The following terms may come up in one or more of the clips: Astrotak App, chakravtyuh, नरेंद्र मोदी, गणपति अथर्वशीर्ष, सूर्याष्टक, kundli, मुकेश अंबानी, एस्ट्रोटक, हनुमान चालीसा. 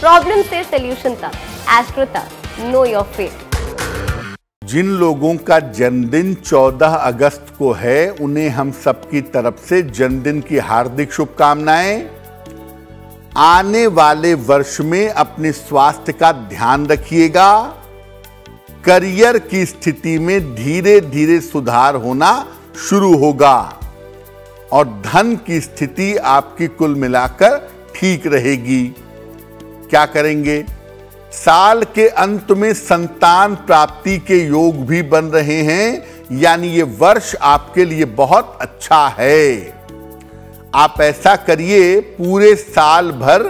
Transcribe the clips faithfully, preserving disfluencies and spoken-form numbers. Problem से solution तक, एस्ट्रोटक, know your fate. जिन लोगों का जन्मदिन चौदह अगस्त को है उन्हें हम सबकी तरफ से जन्मदिन की हार्दिक शुभकामनाएं। आने वाले वर्ष में अपने स्वास्थ्य का ध्यान रखिएगा। करियर की स्थिति में धीरे धीरे सुधार होना शुरू होगा और धन की स्थिति आपकी कुल मिलाकर ठीक रहेगी। क्या करेंगे? साल के अंत में संतान प्राप्ति के योग भी बन रहे हैं, यानी ये वर्ष आपके लिए बहुत अच्छा है। आप ऐसा करिए, पूरे साल भर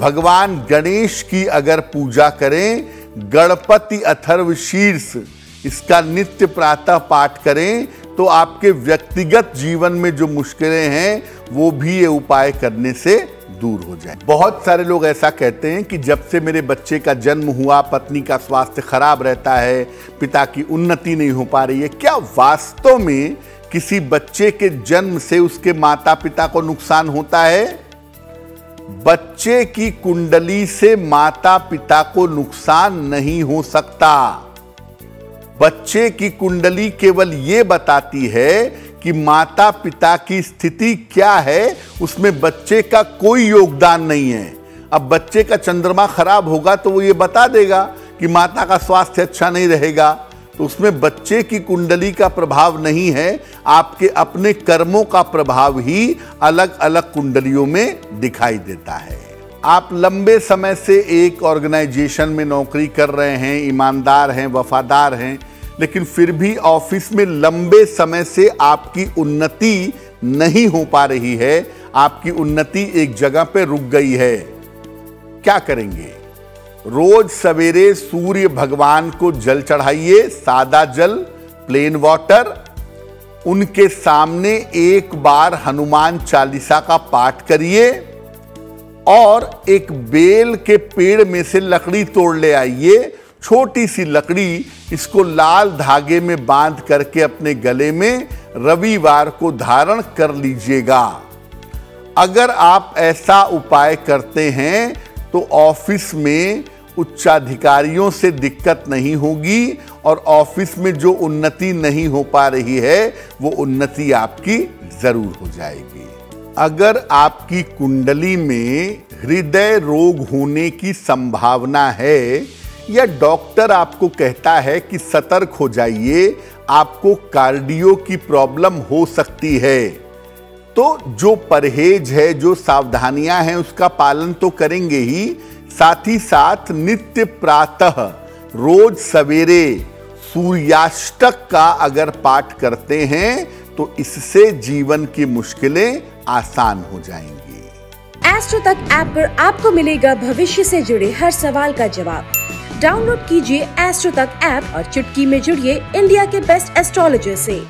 भगवान गणेश की अगर पूजा करें, गणपति अथर्वशीर्ष इसका नित्य प्रातः पाठ करें, तो आपके व्यक्तिगत जीवन में जो मुश्किलें हैं वो भी ये उपाय करने से दूर हो जाए। बहुत सारे लोग ऐसा कहते हैं कि जब से मेरे बच्चे का जन्म हुआ पत्नी का स्वास्थ्य खराब रहता है, पिता की उन्नति नहीं हो पा रही है। क्या वास्तव में किसी बच्चे के जन्म से उसके माता पिता को नुकसान होता है? बच्चे की कुंडली से माता पिता को नुकसान नहीं हो सकता। बच्चे की कुंडली केवल ये बताती है कि माता पिता की स्थिति क्या है, उसमें बच्चे का कोई योगदान नहीं है। अब बच्चे का चंद्रमा खराब होगा तो वो ये बता देगा कि माता का स्वास्थ्य अच्छा नहीं रहेगा, तो उसमें बच्चे की कुंडली का प्रभाव नहीं है। आपके अपने कर्मों का प्रभाव ही अलग अलग कुंडलियों में दिखाई देता है। आप लंबे समय से एक ऑर्गेनाइजेशन में नौकरी कर रहे हैं, ईमानदार हैं, वफादार हैं, लेकिन फिर भी ऑफिस में लंबे समय से आपकी उन्नति नहीं हो पा रही है, आपकी उन्नति एक जगह पर रुक गई है। क्या करेंगे? रोज सवेरे सूर्य भगवान को जल चढ़ाइए, सादा जल, प्लेन वाटर। उनके सामने एक बार हनुमान चालीसा का पाठ करिए और एक बेल के पेड़ में से लकड़ी तोड़ ले आइए, छोटी सी लकड़ी, इसको लाल धागे में बांध करके अपने गले में रविवार को धारण कर लीजिएगा। अगर आप ऐसा उपाय करते हैं तो ऑफिस में उच्चाधिकारियों से दिक्कत नहीं होगी और ऑफिस में जो उन्नति नहीं हो पा रही है वो उन्नति आपकी जरूर हो जाएगी। अगर आपकी कुंडली में हृदय रोग होने की संभावना है या डॉक्टर आपको कहता है कि सतर्क हो जाइए, आपको कार्डियो की प्रॉब्लम हो सकती है, तो जो परहेज है, जो सावधानियां हैं, उसका पालन तो करेंगे ही, साथ ही साथ नित्य प्रातः रोज सवेरे सूर्याष्टक का अगर पाठ करते हैं तो इससे जीवन की मुश्किलें आसान हो जाएंगी। एस्ट्रोटक ऐप पर आपको मिलेगा भविष्य से जुड़े हर सवाल का जवाब। डाउनलोड कीजिए एस्ट्रोटक ऐप और चुटकी में जुड़िए इंडिया के बेस्ट एस्ट्रोलॉजर से।